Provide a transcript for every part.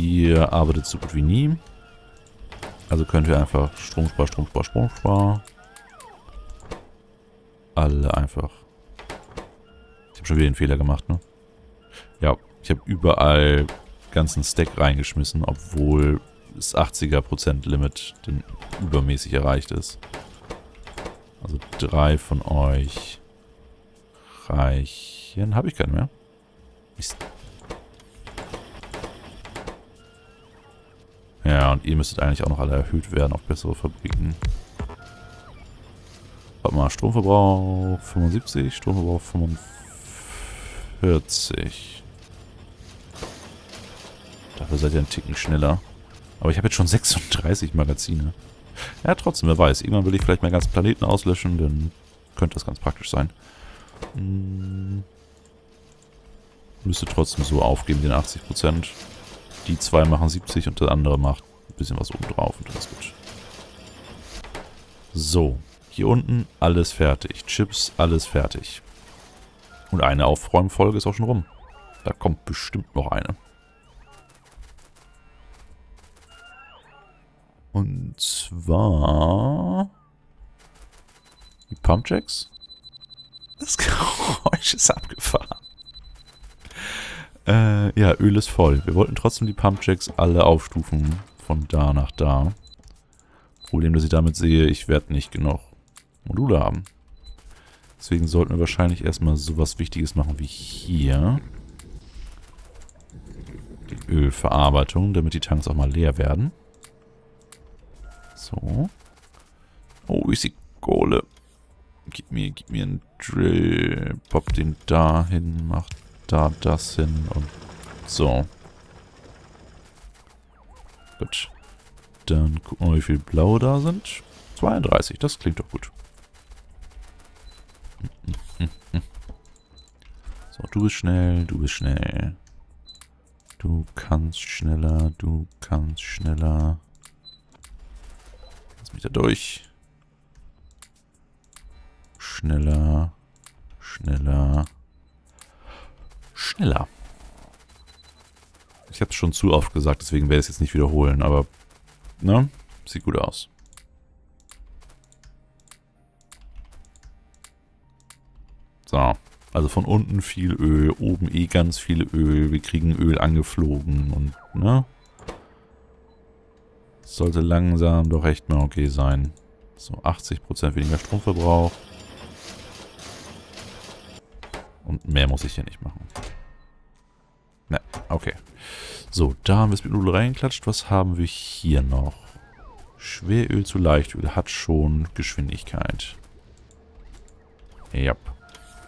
Ihr arbeitet so gut wie nie. Also könnt ihr einfach Strom sparen. Alle einfach. Ich habe schon wieder den Fehler gemacht, ne? Ja, ich habe überall ganzen Stack reingeschmissen, obwohl das 80er% Limit dann übermäßig erreicht ist. Also 3 von euch reichen. Habe ich keinen mehr. Mist. Ja, und ihr müsstet eigentlich auch noch alle erhöht werden auf bessere Fabriken. Warte mal, Stromverbrauch 75, Stromverbrauch 45. Dafür seid ihr einen Ticken schneller. Aber ich habe jetzt schon 36 Magazine. Ja, trotzdem, wer weiß. Irgendwann will ich vielleicht meinen ganzen Planeten auslöschen, dann könnte das ganz praktisch sein. Müsste trotzdem so aufgeben, den 80%. Die zwei machen 70 und der andere macht ein bisschen was obendrauf und das ist gut. So, hier unten alles fertig. Chips, alles fertig. Und eine Aufräumfolge ist auch schon rum. Da kommt bestimmt noch eine. Und zwar die Pumpjacks. Das Geräusch ist abgefahren. Ja, Öl ist voll. Wir wollten trotzdem die Pumpjacks alle aufstufen von da nach da. Problem, dass ich damit sehe, ich werde nicht genug Module haben. Deswegen sollten wir wahrscheinlich erstmal sowas Wichtiges machen wie hier. Die Ölverarbeitung, damit die Tanks auch mal leer werden. So. Oh, ich sehe Kohle. Gib mir einen Drill. Pop den da hin, mach da das hin und so. Gut. Dann gucken wir, wie viel Blau da sind. 32, das klingt doch gut. So, du bist schnell, du bist schnell. Du kannst schneller, du kannst schneller. Wieder durch. Schneller. Schneller. Schneller. Ich habe es schon zu oft gesagt, deswegen werde ich es jetzt nicht wiederholen, aber ne? Sieht gut aus. So. Also von unten viel Öl, oben eh ganz viel Öl. Wir kriegen Öl angeflogen und ne? Sollte langsam doch echt mal okay sein. So, 80% weniger Stromverbrauch. Und mehr muss ich hier nicht machen. Na, okay. So, da haben wir das Modul reingeklatscht. Was haben wir hier noch? Schweröl zu Leichtöl hat schon Geschwindigkeit. Ja.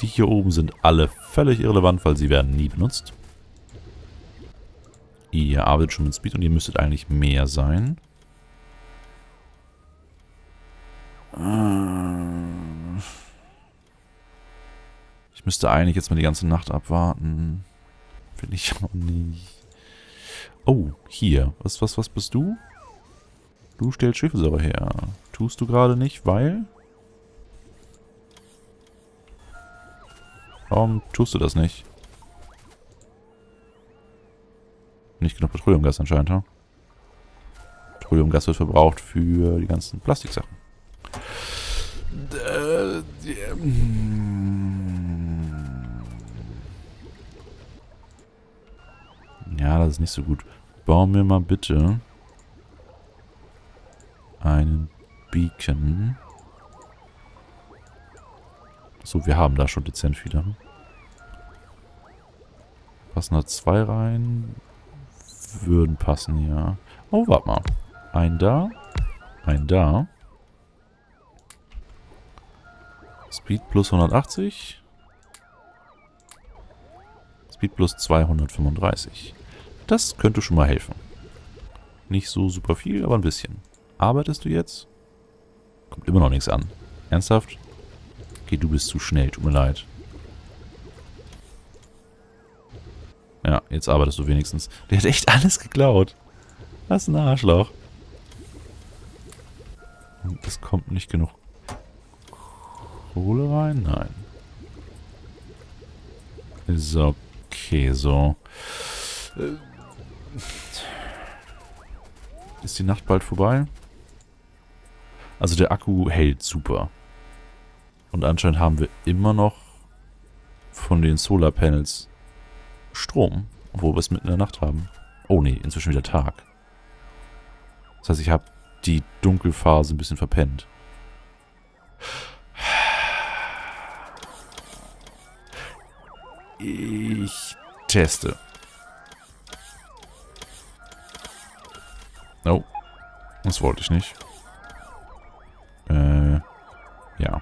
Die hier oben sind alle völlig irrelevant, weil sie werden nie benutzt. Ihr arbeitet schon mit Speed und ihr müsstet eigentlich mehr sein. Ich müsste eigentlich jetzt mal die ganze Nacht abwarten. Finde ich auch nicht. Oh, hier. Was bist du? Du stellst Schwefelsäure her. Tust du gerade nicht, weil? Warum tust du das nicht? Nicht genug Petroleumgas anscheinend, ha? Petroleumgas wird verbraucht für die ganzen Plastiksachen. Ja, das ist nicht so gut. Bau mir mal bitte einen Beacon. So, wir haben da schon dezent viele. Passen da 2 rein. Würden passen, ja. Oh, warte mal. Ein da. Ein da. Speed plus 180. Speed plus 235. Das könnte schon mal helfen. Nicht so super viel, aber ein bisschen. Arbeitest du jetzt? Kommt immer noch nichts an. Ernsthaft? Okay, du bist zu schnell. Tut mir leid. Ja, jetzt arbeitest du wenigstens. Der hat echt alles geklaut. Das ist ein Arschloch. Und es kommt nicht genug Kohle rein? Nein. Ist okay, so. Ist die Nacht bald vorbei? Also der Akku hält super. Und anscheinend haben wir immer noch von den Solarpanels Strom, obwohl wir es mitten in der Nacht haben. Oh nee, inzwischen wieder Tag. Das heißt, ich habe die Dunkelphase ein bisschen verpennt. Ich teste. Oh, das wollte ich nicht. Ja.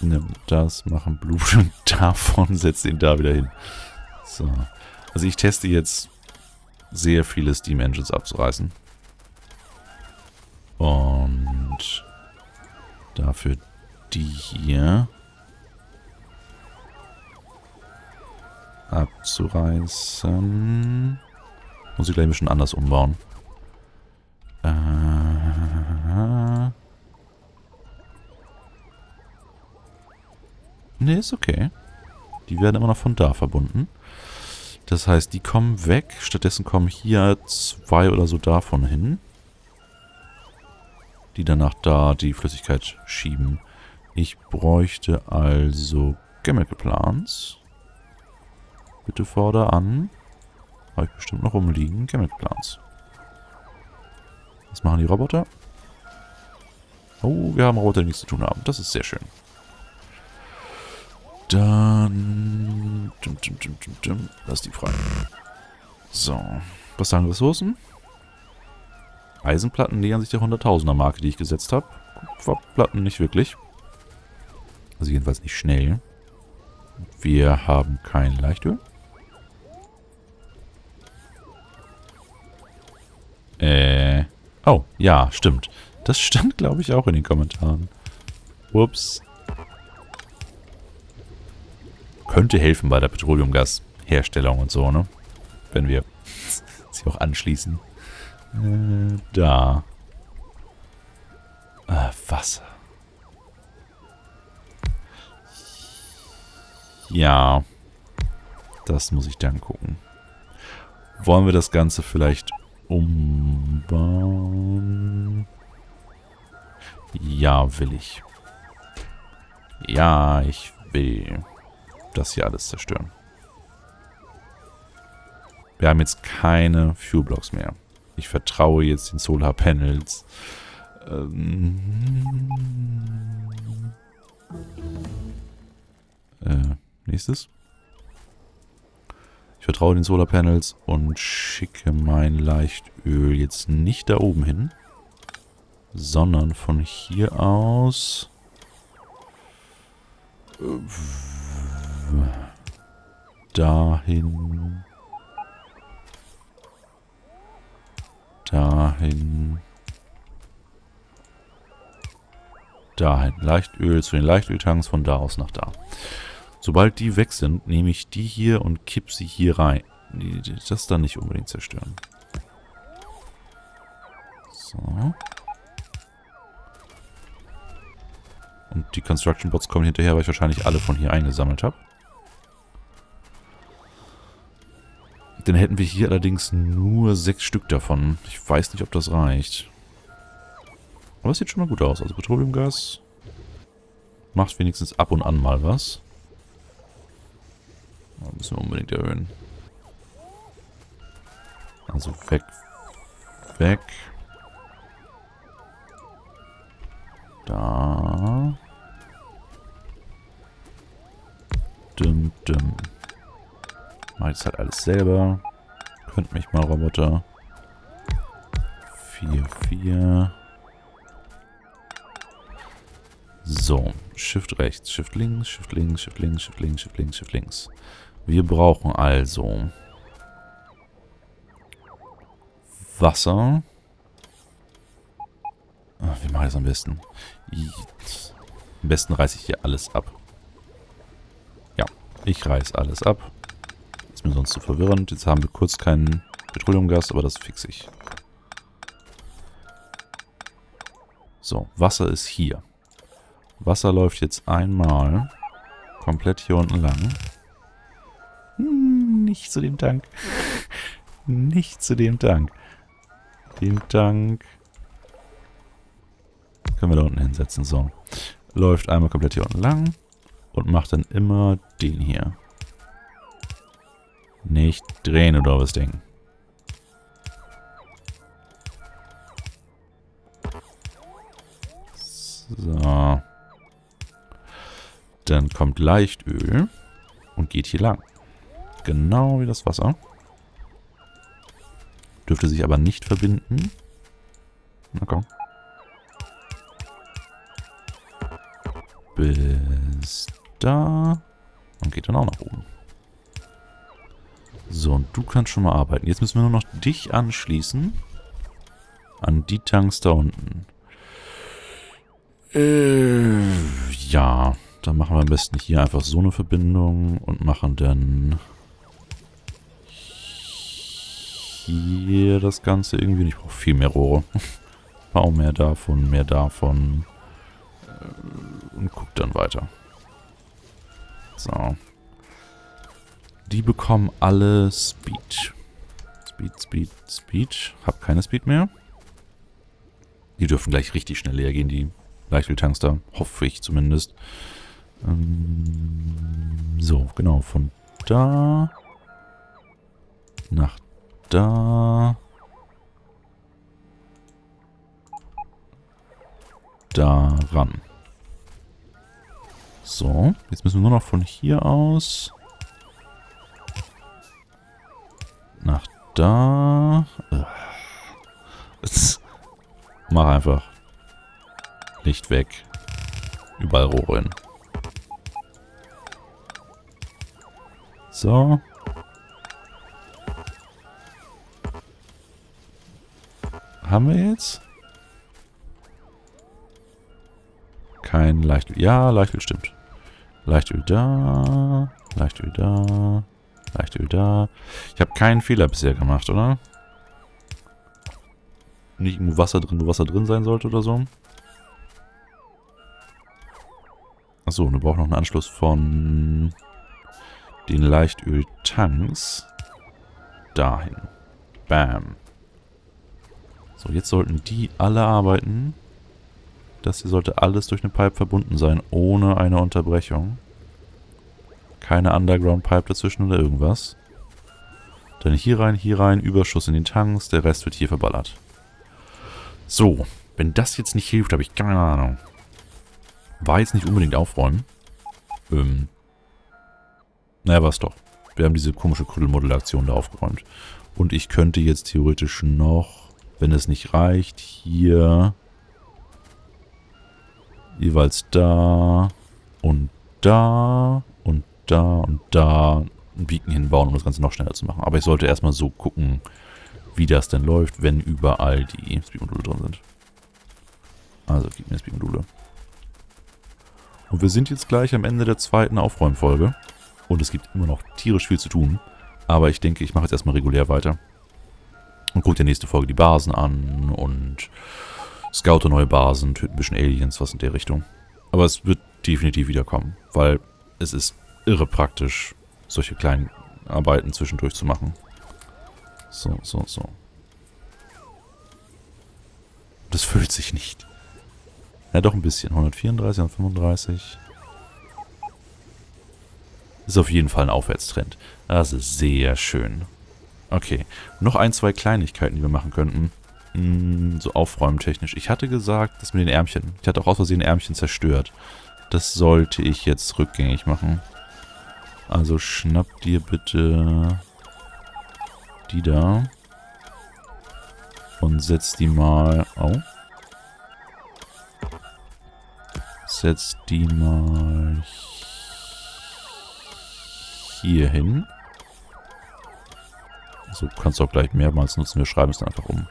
Nimm das, mach einen Blumen und davon setz ihn da wieder hin. So. Also ich teste jetzt sehr viele Steam Engines abzureißen. Und dafür die hier abzureißen. Muss ich gleich ein bisschen anders umbauen. Ne, ist okay. Die werden immer noch von da verbunden. Das heißt, die kommen weg. Stattdessen kommen hier zwei oder so davon hin. Die danach da die Flüssigkeit schieben. Ich bräuchte also Chemical Plants. Bitte vorder an. Habe ich bestimmt noch rumliegen. Chemical Plants. Was machen die Roboter? Oh, wir haben Roboter, die nichts zu tun haben. Das ist sehr schön. Dann... Lass die frei. So. Was sagen Ressourcen? Eisenplatten nähern sich der 100.000er-Marke, die ich gesetzt habe. Kupferplatten nicht wirklich. Also jedenfalls nicht schnell. Wir haben kein Leichtöl. Oh, ja, stimmt. Das stand, glaube ich, auch in den Kommentaren. Ups. Könnte helfen bei der Petroleumgasherstellung und so, ne? Wenn wir sie auch anschließen. Da. Wasser. Ja. Das muss ich dann gucken. Wollen wir das Ganze vielleicht umbauen? Ja, will ich. Ja, ich will das hier alles zerstören. Wir haben jetzt keine Fuel Blocks mehr. Ich vertraue jetzt den Solar Panels. Nächstes. Ich vertraue den Solar Panels und schicke mein Leichtöl jetzt nicht da oben hin, sondern von hier aus dahin. Dahin. Dahin. Leichtöl zu den Leichtöltanks, von da aus nach da. Sobald die weg sind, nehme ich die hier und kipp sie hier rein. Das dann nicht unbedingt zerstören. So. Und die Construction Bots kommen hinterher, weil ich wahrscheinlich alle von hier eingesammelt habe. Dann hätten wir hier allerdings nur 6 Stück davon. Ich weiß nicht, ob das reicht. Aber es sieht schon mal gut aus. Also Petroleumgas macht wenigstens ab und an mal was. Das müssen wir unbedingt erhöhen. Also weg. Weg. Da. Mach jetzt halt alles selber. Könnt mich mal, Roboter. 4, 4. So. Shift rechts, Shift links, Shift links, Shift links, Shift links, Shift links, Shift links. Wir brauchen also Wasser. Wie mache ich das am besten? Am besten reiße ich hier alles ab. Ja, ich reiße alles ab. Ist mir sonst zu verwirrend. Jetzt haben wir kurz keinen Petroleumgas, aber das fixe ich. So, Wasser ist hier. Wasser läuft jetzt einmal komplett hier unten lang. Nicht zu dem Tank. nicht zu dem Tank. Den Tank können wir da unten hinsetzen. So. Läuft einmal komplett hier unten lang und macht dann immer den hier. Nicht drehen, du doofes Ding. So. Dann kommt Leichtöl und geht hier lang. Genau wie das Wasser. Dürfte sich aber nicht verbinden. Na komm. Bis da. Und geht dann auch nach oben. So, und du kannst schon mal arbeiten. Jetzt müssen wir nur noch dich anschließen. An die Tanks da unten. Ja. Dann machen wir am besten hier einfach so eine Verbindung und machen dann hier das Ganze irgendwie. Ich brauche viel mehr Rohre. Bau mehr davon und guck dann weiter. So. Die bekommen alle Speed. Speed, Speed, Speed. Hab keine Speed mehr. Die dürfen gleich richtig schnell leer gehen, die Leichtöl-Tanks da. Hoffe ich zumindest. So, genau. Von da nach da. Da ran. So, jetzt müssen wir nur noch von hier aus nach da. Mach einfach Licht weg. Überall Rohre hin. So. Haben wir jetzt? Kein Leichtöl. Ja, Leichtöl stimmt. Leichtöl da. Leichtöl da. Leichtöl da. Ich habe keinen Fehler bisher gemacht, oder? Nicht irgendwo Wasser drin, wo Wasser drin sein sollte oder so. Achso, und wir brauchen noch einen Anschluss von den Leichtöl-Tanks dahin. Bam. So, jetzt sollten die alle arbeiten. Das hier sollte alles durch eine Pipe verbunden sein, ohne eine Unterbrechung. Keine Underground-Pipe dazwischen oder irgendwas. Dann hier rein, Überschuss in den Tanks, der Rest wird hier verballert. So, wenn das jetzt nicht hilft, habe ich keine Ahnung. War jetzt nicht unbedingt aufräumen. Naja, war es doch. Wir haben diese komische Kuddelmuddel-Aktion da aufgeräumt. Und ich könnte jetzt theoretisch noch, wenn es nicht reicht, hier jeweils da und da und da und da einen Beacon hinbauen, um das Ganze noch schneller zu machen. Aber ich sollte erstmal so gucken, wie das denn läuft, wenn überall die Speed-Module drin sind. Also, gib mir Speed-Module. Und wir sind jetzt gleich am Ende der zweiten Aufräumfolge. Und es gibt immer noch tierisch viel zu tun. Aber ich denke, ich mache jetzt erstmal regulär weiter. Und gucke in der nächsten Folge die Basen an und scoute neue Basen, töte ein bisschen Aliens, was in der Richtung. Aber es wird definitiv wiederkommen, weil es ist irre praktisch, solche kleinen Arbeiten zwischendurch zu machen. So, so, so. Das fühlt sich nicht. Ja, doch ein bisschen. 134, 135. Ist auf jeden Fall ein Aufwärtstrend. Das ist sehr schön. Okay. Noch ein, zwei Kleinigkeiten, die wir machen könnten. So aufräumtechnisch. Ich hatte gesagt, das mit den Ärmchen. Ich hatte auch aus Versehen Ärmchen zerstört. Das sollte ich jetzt rückgängig machen. Also schnapp dir bitte die da. Und setz die mal auf. Setz die mal hier hin. So, kannst du auch gleich mehrmals nutzen. Wir schreiben es dann einfach um.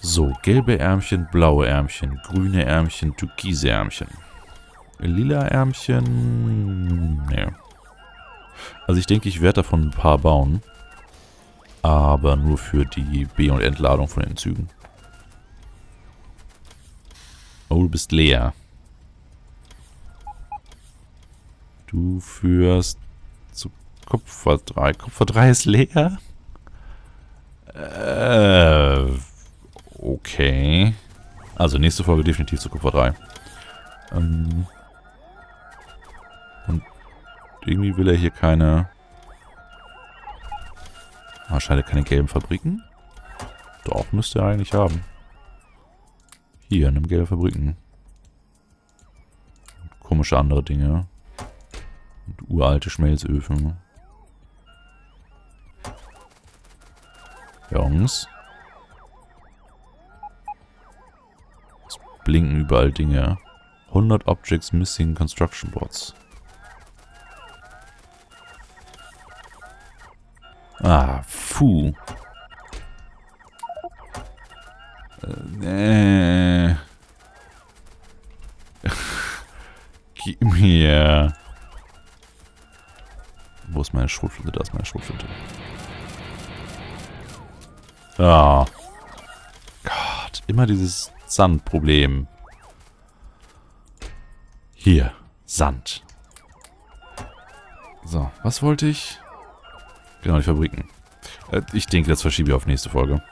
So, gelbe Ärmchen, blaue Ärmchen, grüne Ärmchen, türkise Ärmchen. Lila Ärmchen. Nee. Also ich denke, ich werde davon ein paar bauen. Aber nur für die B- und Entladung von den Zügen. Oh, du bist leer. Du führst zu Kupfer 3. Kupfer 3 ist leer? Okay. Also nächste Folge definitiv zu Kupfer 3. Und irgendwie will er hier keine... Wahrscheinlich keine gelben Fabriken. Doch, müsste er eigentlich haben. Hier, nimm gelbe Fabriken. Und komische andere Dinge. Und uralte Schmelzöfen. Jungs. Es blinken überall Dinge. 100 Objects Missing Construction Bots. Ah, puh. Gib mir. Wo ist meine Schrotflinte? Da ist meine Schrotflinte. Ah. Gott, immer dieses Sandproblem. Hier, Sand. So, was wollte ich? Genau, die Fabriken. Ich denke, das verschiebe ich auf nächste Folge.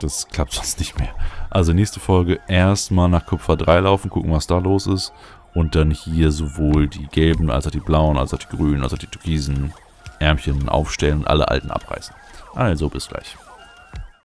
Das klappt sonst nicht mehr. Also nächste Folge erstmal nach Kupfer 3 laufen, gucken, was da los ist. Und dann hier sowohl die gelben, als auch die blauen, als auch die grünen, als auch die türkisen Ärmchen aufstellen und alle alten abreißen. Also bis gleich.